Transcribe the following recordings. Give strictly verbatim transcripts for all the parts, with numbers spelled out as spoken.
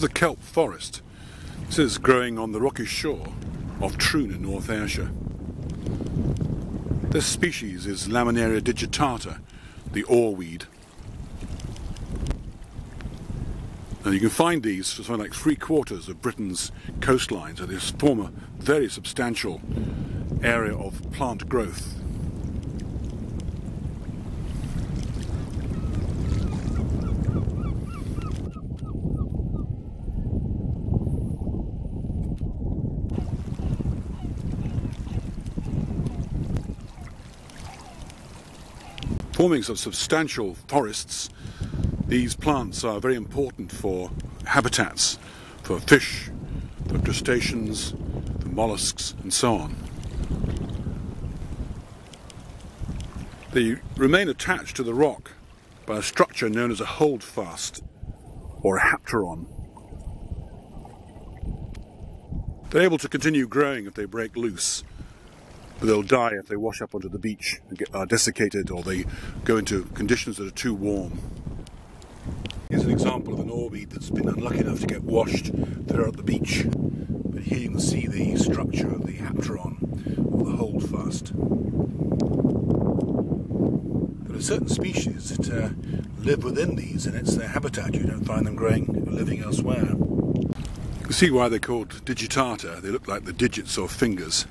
The kelp forest. This is growing on the rocky shore of Troon in North Ayrshire. This species is Laminaria digitata, the oarweed. And you can find these for something like three quarters of Britain's coastline, so they form a very substantial area of plant growth. Forming of substantial forests, these plants are very important for habitats, for fish, for crustaceans, for mollusks, and so on. They remain attached to the rock by a structure known as a holdfast, or a hapteron. They're able to continue growing if they break loose. But they'll die if they wash up onto the beach and get, are desiccated, or they go into conditions that are too warm. Here's an example of an oarweed that's been unlucky enough to get washed there at the beach. But here you can see the structure of the hapteron, or the holdfast. There are certain species that uh, live within these, and it's their habitat. You don't find them growing or living elsewhere. You can see why they're called digitata. They look like the digits or fingers.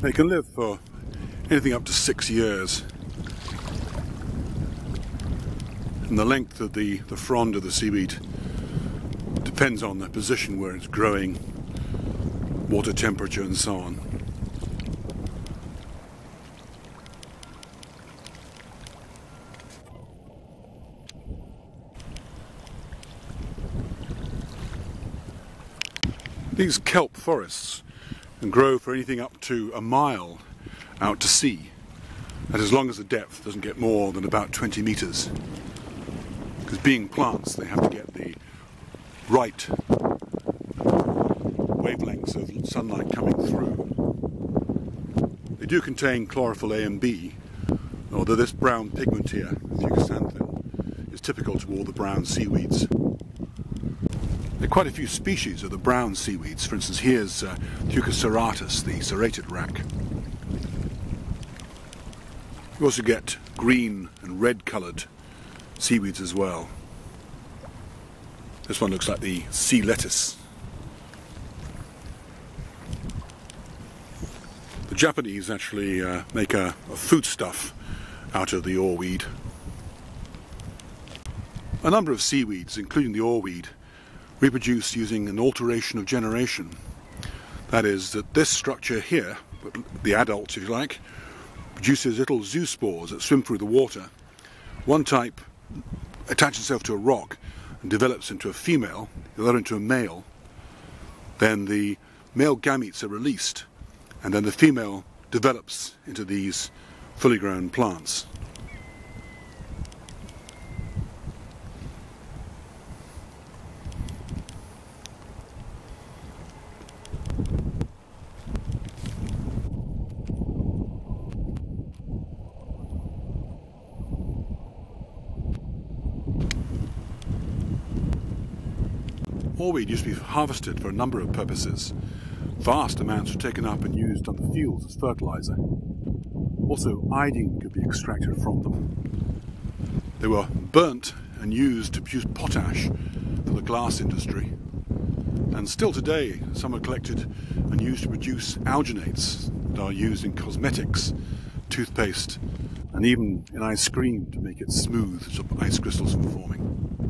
They can live for anything up to six years. And the length of the, the frond of the seaweed depends on the position where it's growing, water temperature and so on. These kelp forests and grow for anything up to a mile out to sea, and as long as the depth doesn't get more than about twenty metres, because being plants they have to get the right wavelengths of sunlight coming through. They do contain chlorophyll A and B, although this brown pigment here, fucoxanthin, is typical to all the brown seaweeds. There are quite a few species of the brown seaweeds. For instance, here's uh, Fucus serratus, the serrated wrack. You also get green and red-coloured seaweeds as well. This one looks like the sea lettuce. The Japanese actually uh, make a, a foodstuff out of the oarweed. A number of seaweeds, including the oarweed, reproduce using an alteration of generation. That is, that this structure here, the adults if you like, produces little zoospores that swim through the water. One type attaches itself to a rock and develops into a female, the other into a male. Then the male gametes are released, and then the female develops into these fully grown plants. Oarweed used to be harvested for a number of purposes. Vast amounts were taken up and used on the fields as fertiliser. Also, iodine could be extracted from them. They were burnt and used to produce potash for the glass industry. And still today, some are collected and used to produce alginates that are used in cosmetics, toothpaste, and even in ice cream to make it smooth so ice crystals from forming.